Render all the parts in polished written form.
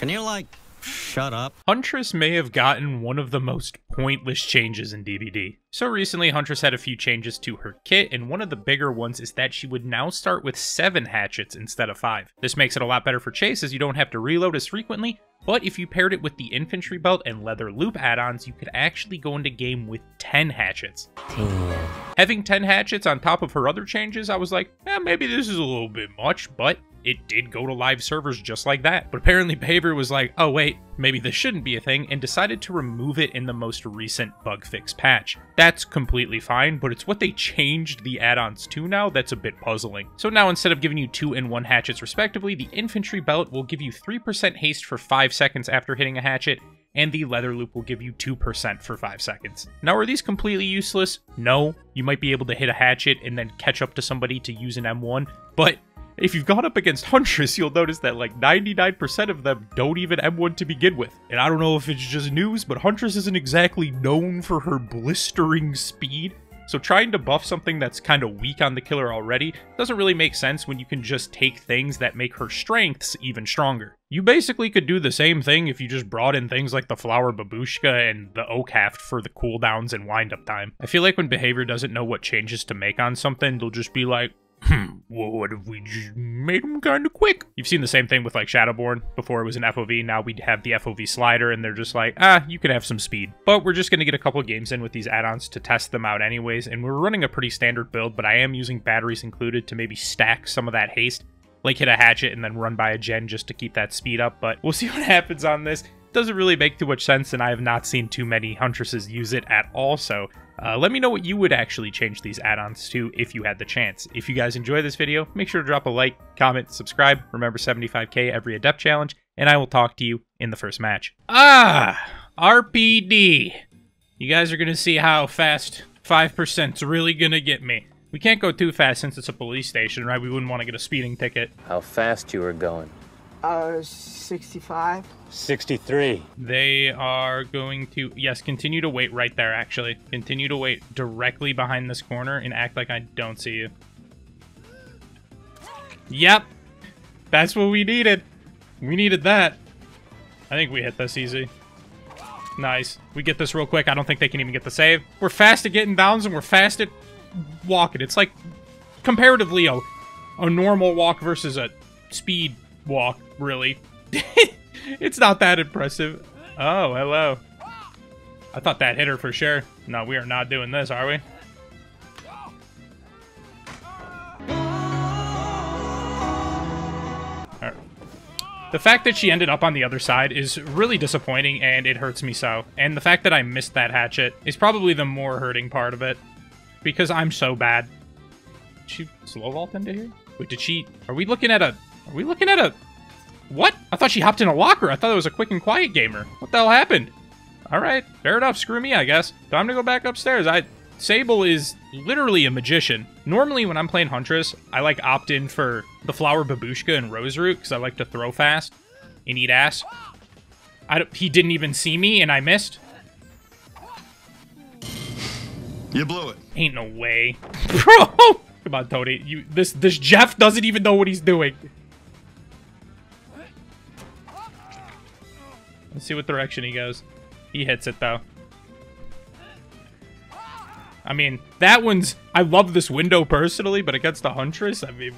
Can you, like, shut up? Huntress may have gotten one of the most pointless changes in DBD. So recently, Huntress had a few changes to her kit, and one of the bigger ones is that she would now start with 7 hatchets instead of 5. This makes it a lot better for chase, as you don't have to reload as frequently, but if you paired it with the infantry belt and leather loop add-ons, you could actually go into game with 10 hatchets. Having 10 hatchets on top of her other changes, I was like, eh, maybe this is a little bit much, but it did go to live servers just like that. But apparently Paver was like, oh wait, maybe this shouldn't be a thing, and decided to remove it in the most recent bug fix patch. That's completely fine, but it's what they changed the add-ons to now that's a bit puzzling. So now instead of giving you 2 and 1 hatchets respectively, the infantry belt will give you 3% haste for 5 seconds after hitting a hatchet, and the leather loop will give you 2% for 5 seconds. Now, are these completely useless? No. You might be able to hit a hatchet and then catch up to somebody to use an M1, but if you've gone up against Huntress, you'll notice that like 99% of them don't even M1 to begin with. And I don't know if it's just news, but Huntress isn't exactly known for her blistering speed. So trying to buff something that's kind of weak on the killer already doesn't really make sense when you can just take things that make her strengths even stronger. You basically could do the same thing if you just brought in things like the Flower Babushka and the Oak Haft for the cooldowns and wind-up time. I feel like when behavior doesn't know what changes to make on something, they'll just be like, well, what if we just made them kind of quick? You've seen the same thing with like Shadowborn. Before it was an fov, now we'd have the fov slider, and they're just like, ah, you can have some speed. But we're just going to get a couple games in with these add-ons to test them out anyways, and we're running a pretty standard build, but I am using batteries included to maybe stack some of that haste, like hit a hatchet and then run by a gen just to keep that speed up. But we'll see what happens on this. Doesn't really make too much sense, and I have not seen too many Huntresses use it at all, so let me know what you would actually change these add-ons to if you had the chance. If you guys enjoy this video, make sure to drop a like, comment, subscribe, remember 75k every adept challenge, and I will talk to you in the first match. RPD. You guys are gonna see how fast 5%'s really gonna get me. We can't go too fast since it's a police station, right? We wouldn't want to get a speeding ticket. How fast you are going. 65. 63. They are going to, yes, continue to wait right there, actually. Continue to wait directly behind this corner and act like I don't see you. Yep. That's what we needed. We needed that. I think we hit this easy. Nice. We get this real quick. I don't think they can even get the save. We're fast at getting downs and we're fast at walking. It's like comparatively a normal walk versus a speed walk, really. It's not that impressive. Oh, hello. I thought that hit her for sure. No, we are not doing this, are we? All right. The fact that she ended up on the other side is really disappointing, and it hurts me so. And the fact that I missed that hatchet is probably the more hurting part of it, because I'm so bad. Did she slow vault into here? Wait, did she... Are we looking at a... What? I thought she hopped in a locker. I thought it was a quick and quiet gamer. What the hell happened? All right, fair enough. Screw me, I guess. Time to go back upstairs. Sable is literally a magician. Normally, when I'm playing Huntress, I like opt in for the Flower Babushka and Rose Root because I like to throw fast and eat ass. He didn't even see me, and I missed. You blew it. Ain't no way, bro. Come on, Tony. This Jeff doesn't even know what he's doing. Let's see what direction he goes. He hits it, though. I mean, that one's... I love this window, personally, but against the Huntress, I mean,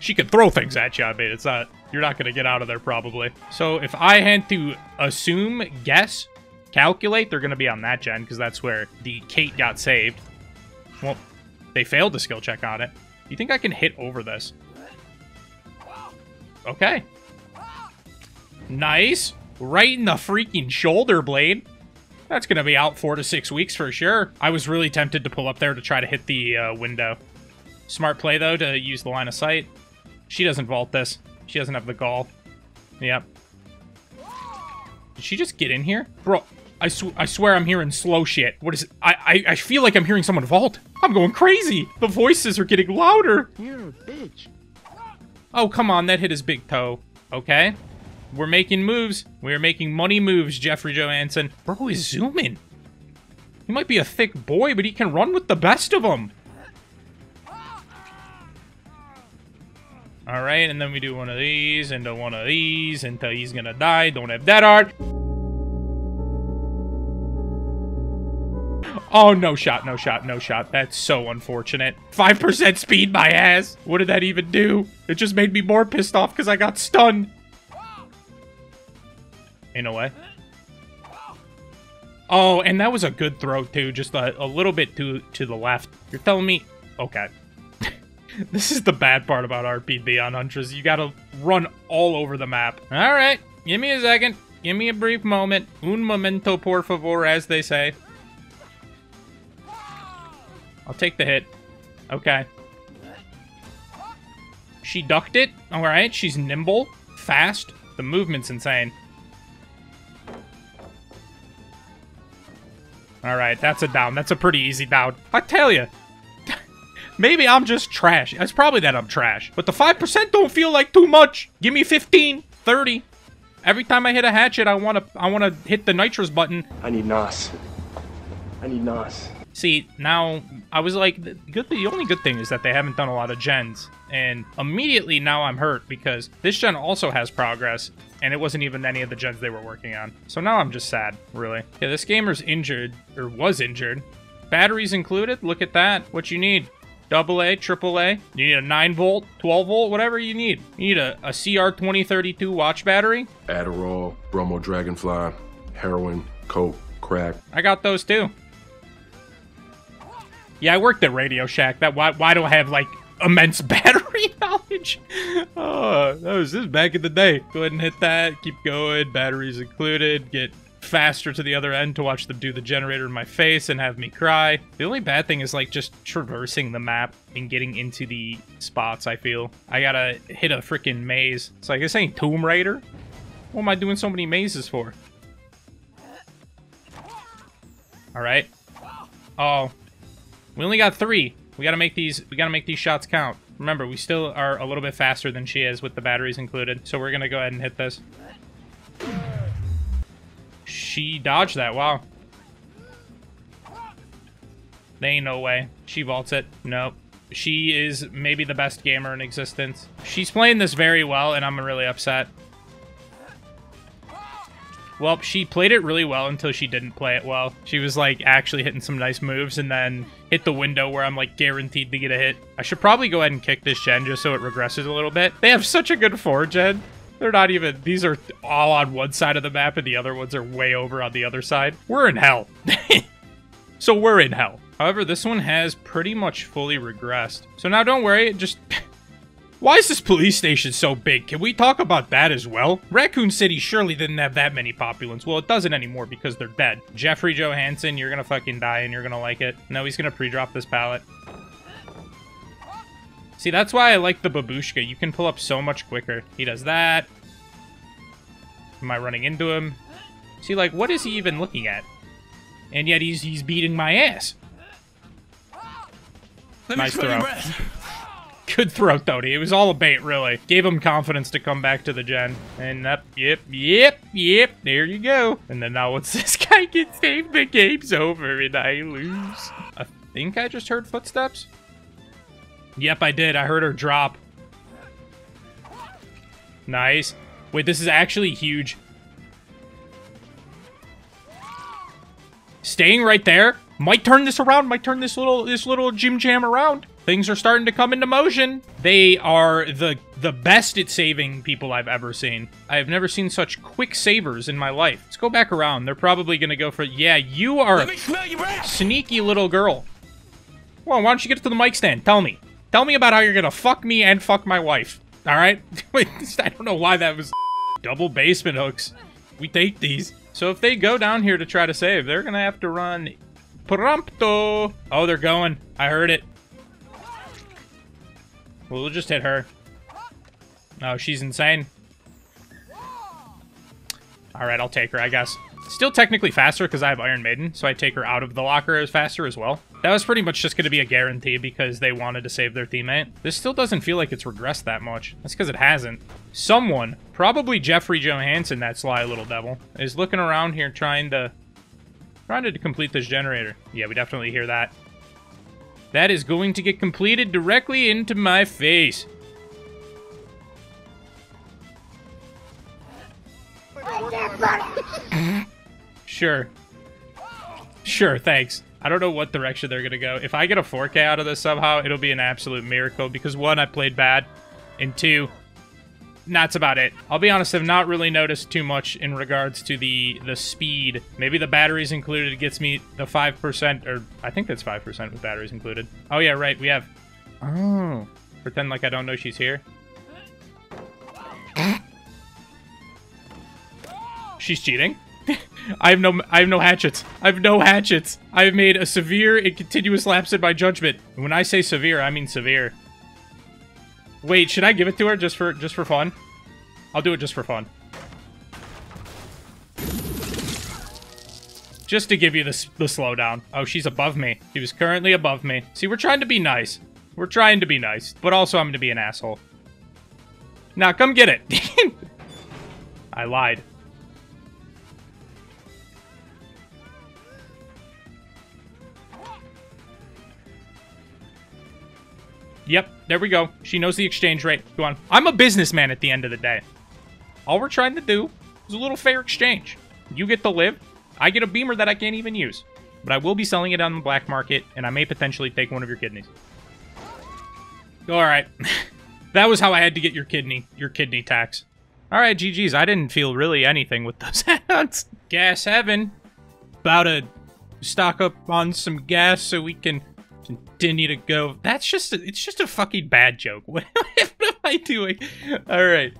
she could throw things at you. I mean, it's not... You're not going to get out of there, probably. So, if I had to assume, guess, calculate, they're going to be on that gen, because that's where the Kate got saved. Well, they failed the skill check on it. You think I can hit over this? Okay. Nice. Right in the freaking shoulder blade. That's going to be out 4 to 6 weeks for sure. I was really tempted to pull up there to try to hit the window. Smart play, though, to use the line of sight. She doesn't vault this. She doesn't have the gall. Yep. Did she just get in here? Bro, I swear I'm hearing slow shit. What is it? I feel like I'm hearing someone vault. I'm going crazy. The voices are getting louder. You're a bitch. Oh, come on. That hit his big toe. Okay. We're making moves. We're making money moves, Jeffrey Johansson. Bro, he's zooming. He might be a thick boy, but he can run with the best of them. All Alright, and then we do one of these, and then one of these, until he's gonna die. Don't have that hard. Oh, no shot, no shot, no shot. That's so unfortunate. 5% speed, my ass. What did that even do? It just made me more pissed off because I got stunned. In a way. Oh, and that was a good throw, too. Just a little bit to the left. You're telling me... Okay. This is the bad part about RPD on Huntress. You gotta run all over the map. All right. Give me a second. Give me a brief moment. Un momento, por favor, as they say. I'll take the hit. Okay. She ducked it. All right. She's nimble. Fast. The movement's insane. All right. That's a down. That's a pretty easy down. I tell you. Maybe I'm just trash. It's probably that I'm trash. But the 5% don't feel like too much. Give me 15, 30. Every time I hit a hatchet, I wanna hit the nitrous button. I need NOS. I need NOS. See, now, I was like, the only good thing is that they haven't done a lot of gens. And immediately now I'm hurt because this gen also has progress, and it wasn't even any of the gens they were working on. So now I'm just sad, really. Yeah, this gamer's injured, or was injured. Batteries included, look at that. What you need? AA, AAA. You need a 9 volt, 12 volt, whatever you need. You need a CR2032 watch battery. Adderall, Bromo Dragonfly, heroin, coke, crack. I got those too. Yeah, I worked at Radio Shack. That why do I have like immense battery knowledge? Oh, that was this back in the day. Go ahead and hit that. Keep going. Batteries included. Get faster to the other end to watch them do the generator in my face and have me cry. The only bad thing is like just traversing the map and getting into the spots. I feel I gotta hit a freaking maze. It's like this ain't Tomb Raider. What am I doing so many mazes for? All right. Oh. We only got 3. We gotta make these shots count. Remember, we still are a little bit faster than she is with the batteries included. So we're gonna go ahead and hit this. She dodged that. Wow. There ain't no way. She vaults it. Nope. She is maybe the best gamer in existence. She's playing this very well, and I'm really upset. Well, she played it really well until she didn't play it well. She was, like, actually hitting some nice moves and then hit the window where I'm, like, guaranteed to get a hit. I should probably go ahead and kick this gen just so it regresses a little bit. They have such a good 4 gen. They're not even... These are all on one side of the map and the other ones are way over on the other side. We're in hell. So we're in hell. However, this one has pretty much fully regressed. So now don't worry, it just... Why is this police station so big? Can we talk about that as well? Raccoon City surely didn't have that many populations. Well, it doesn't anymore because they're dead. Jeffrey Johansson, you're gonna fucking die and you're gonna like it. No, he's gonna pre-drop this pallet. See, that's why I like the Babushka. You can pull up so much quicker. He does that. Am I running into him? See, like, what is he even looking at? And yet he's beating my ass. Nice throw. Good throw, Tony. It was all a bait, really. Gave him confidence to come back to the gen. And up, yep. There you go. And then now once this guy gets saved, the game's over and I lose. I think I just heard footsteps. Yep, I did. I heard her drop. Nice. Wait, this is actually huge. Staying right there might turn this around. Might turn this little gym jam around. Things are starting to come into motion. They are the best at saving people I've ever seen. I have never seen such quick savers in my life. Let's go back around. They're probably going to go for... Yeah, you are a sneaky little girl. Well, why don't you get to the mic stand? Tell me. Tell me about how you're going to fuck me and fuck my wife. All right? Wait, I don't know why that was... Double basement hooks. We take these. So if they go down here to try to save, they're going to have to run... Prompto. Oh, they're going. I heard it. We'll just hit her. Oh, she's insane. All right, I'll take her, I guess. Still technically faster because I have Iron Maiden, so I take her out of the locker as faster as well. That was pretty much just going to be a guarantee because they wanted to save their teammate. This still doesn't feel like it's regressed that much. That's because it hasn't. Someone, probably Jeffrey Johansson, that sly little devil, is looking around here trying to complete this generator. Yeah, we definitely hear that. That is going to get completed directly into my face. Sure. Sure, thanks. I don't know what direction they're gonna go. If I get a 4K out of this somehow, it'll be an absolute miracle, because 1, I played bad, and 2, that's about it. I'll be honest, I've not really noticed too much in regards to the speed. Maybe the batteries included gets me the 5%, or I think that's 5% with batteries included. Oh yeah, right, we have... Oh. Pretend like I don't know she's here. She's cheating. I have no hatchets. I have no hatchets. I have made a severe and continuous lapse in my judgment. And when I say severe, I mean severe. Wait, should I give it to her just for fun? I'll do it just for fun. Just to give you the slowdown. Oh, she's above me. She was currently above me. See, we're trying to be nice. We're trying to be nice, but also I'm going to be an asshole. Now, come get it. I lied. Yep, there we go. She knows the exchange rate. Go on. I'm a businessman at the end of the day. All we're trying to do is a little fair exchange. You get to live. I get a beamer that I can't even use. But I will be selling it on the black market, and I may potentially take one of your kidneys. All right. That was how I had to get your kidney tax. All right, GG's. I didn't feel really anything with those add-ons. Gas heaven. About to stock up on some gas so we can... continue to go. That's just it's just a fucking bad joke. What am I doing? All right.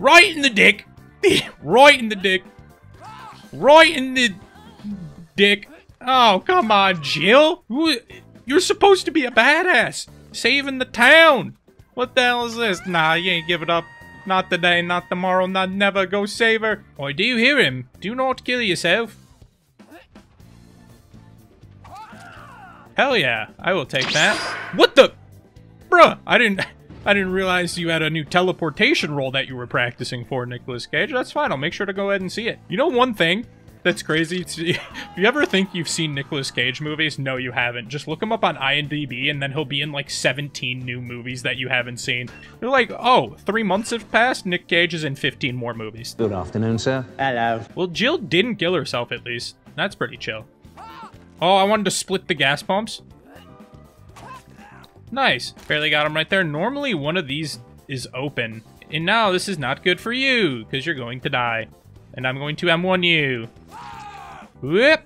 Right in the dick. Right in the dick. Right in the dick. Oh, come on, Jill. You're supposed to be a badass. Saving the town. What the hell is this? Nah, you ain't giving up. Not today, not tomorrow, not never. Go save her. Or do you hear him? Do not kill yourself. Hell yeah, I will take that. What the? Bruh, I didn't realize you had a new teleportation roll that you were practicing for, Nicolas Cage. That's fine, I'll make sure to go ahead and see it. You know one thing that's crazy? If you ever think you've seen Nicolas Cage movies, no, you haven't. Just look him up on IMDb, and then he'll be in like 17 new movies that you haven't seen. You're like, oh, 3 months have passed, Nick Cage is in 15 more movies. Good afternoon, sir. Hello. Well, Jill didn't kill herself, at least. That's pretty chill. Oh, I wanted to split the gas pumps. Nice. Barely got them right there. Normally, one of these is open. And now, this is not good for you, because you're going to die. And I'm going to M1 you. Whoop.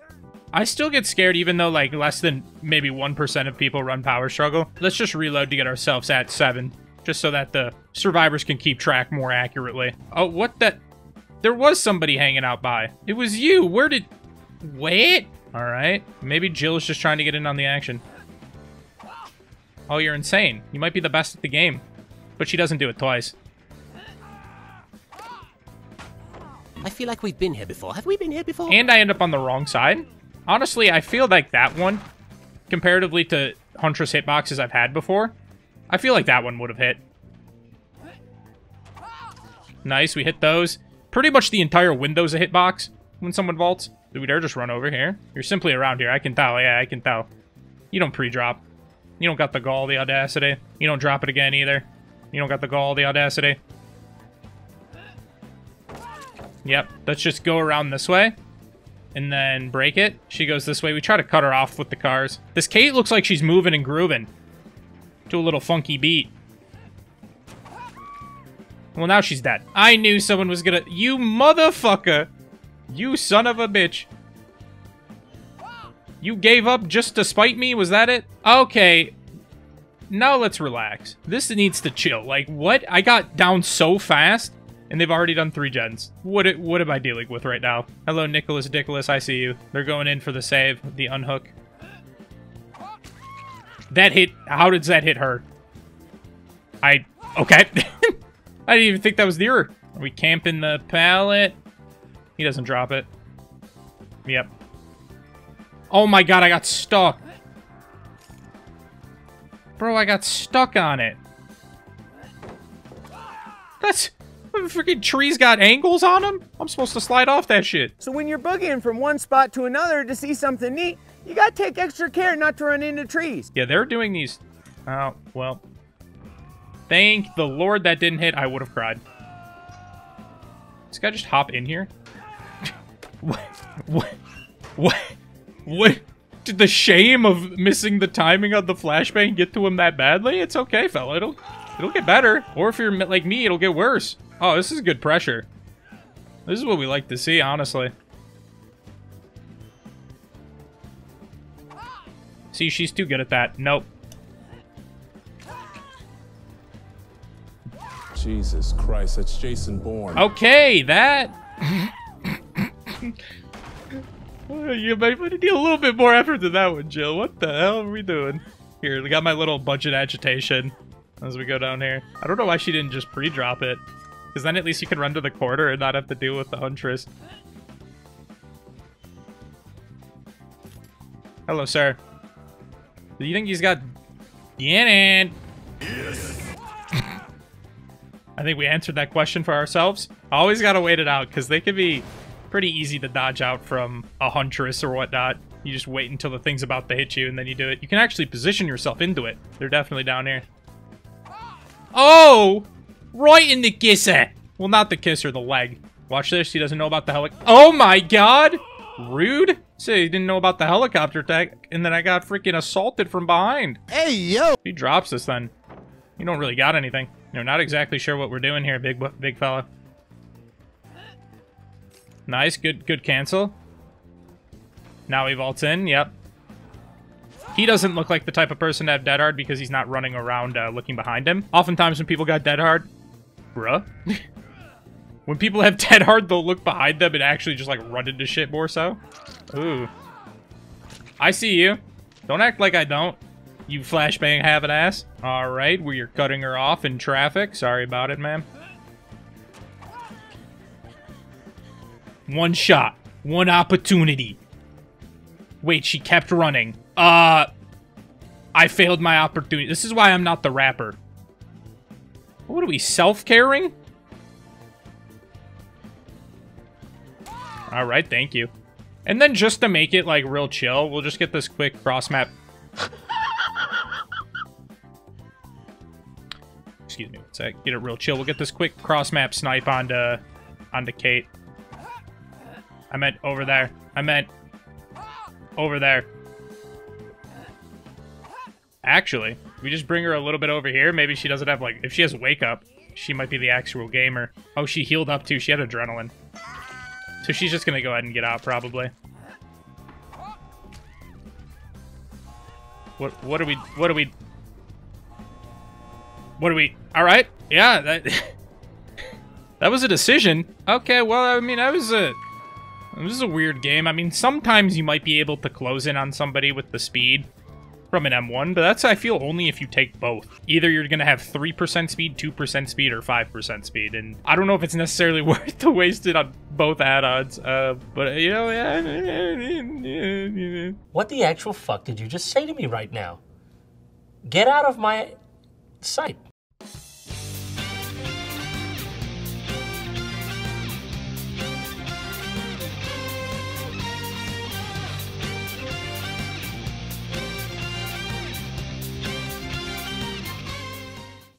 I still get scared, even though, like, less than maybe 1% of people run Power Struggle. Let's just reload to get ourselves at 7, just so that the survivors can keep track more accurately. Oh, what the... There was somebody hanging out by. It was you. Where did... Wait... All right. Maybe Jill is just trying to get in on the action. Oh, you're insane. You might be the best at the game. But she doesn't do it twice. I feel like we've been here before. Have we been here before? And I end up on the wrong side. Honestly, I feel like that one, comparatively to Huntress hitboxes I've had before, I feel like that one would have hit. Nice. We hit those. Pretty much the entire window's a hitbox when someone vaults. Did we dare just run over here? You're simply around here. I can tell. Yeah, I can tell. You don't pre-drop. You don't got the gall, the audacity. You don't drop it again either. You don't got the gall, the audacity. Yep. Let's just go around this way. And then break it. She goes this way. We try to cut her off with the cars. This Kate looks like she's moving and grooving. To a little funky beat. Well, now she's dead. I knew someone was gonna... You motherfucker! You son of a bitch. You gave up just to spite me? Was that it? Okay. Now let's relax. This needs to chill. Like, what? I got down so fast, and they've already done 3 gens. What am I dealing with right now? Hello, Nicholas Dickolas. I see you. They're going in for the save. The unhook. That hit... How did that hit her? Okay. I didn't even think that was nearer. Are we camping the pallet? He doesn't drop it. Yep. Oh my god, I got stuck. Bro, I got stuck on it. That's... Freaking trees got angles on them? I'm supposed to slide off that shit. So when you're boogieing from one spot to another to see something neat, you gotta take extra care not to run into trees. Yeah, they're doing these... Oh, well. Thank the Lord that didn't hit. I would have cried. This guy just hop in here? What? Did the shame of missing the timing on the flashbang get to him that badly? It's okay, fella. It'll get better. Or if you're like me, it'll get worse. Oh, this is good pressure. This is what we like to see, honestly. See, she's too good at that. Nope. Jesus Christ, that's Jason Bourne. Okay, that... You might want to do a little bit more effort than that one, Jill. What the hell are we doing? Here, we got my little budget agitation as we go down here. I don't know why she didn't just pre-drop it. Because then at least you can run to the corner and not have to deal with the Huntress. Hello, sir. Do you think he's got... Yannon? Yes. I think we answered that question for ourselves. I always gotta wait it out, because they could be pretty easy to dodge out from a Huntress or whatnot. You just wait until the thing's about to hit you, and then you do it. You can actually position yourself into it. They're definitely down here. Oh! Right in the kisser! Well, not the kisser, the leg. Watch this, he doesn't know about the helicopter. Oh my god! Rude! So he didn't know about the helicopter attack, and then I got freaking assaulted from behind. Hey, yo! He drops this then. You don't really got anything. You know, not exactly sure what we're doing here, big fella. Nice, good cancel. Now he vaults in, yep. He doesn't look like the type of person to have dead hard because he's not running around looking behind him. Oftentimes when people got dead hard... Bruh. When people have dead hard, they'll look behind them and actually just like run into shit more so. Ooh. I see you. Don't act like I don't. You flashbang having ass. Alright, we are cutting her off in traffic. Sorry about it, ma'am. One shot. One opportunity. Wait, she kept running. I failed my opportunity. This is why I'm not the rapper. What are we, self-caring? Alright, thank you. And then just to make it like real chill, we'll just get this quick cross-map. Excuse me, let's get it real chill. We'll get this quick cross-map snipe onto Kate. I meant over there. I meant over there. Actually, we just bring her a little bit over here. Maybe she doesn't have, like, if she has wake up, she might be the actual gamer. Oh, she healed up, too. She had adrenaline. So she's just going to go ahead and get out, probably. What do we... All right. Yeah, that... That was a decision. Okay, well, I mean, this is a weird game. I mean, sometimes you might be able to close in on somebody with the speed from an M1, but that's, I feel, only if you take both. Either you're going to have 3% speed, 2% speed, or 5% speed, and I don't know if it's necessarily worth the wasted on both add-ons, but, you know, yeah. What the actual fuck did you just say to me right now? Get out of my sight.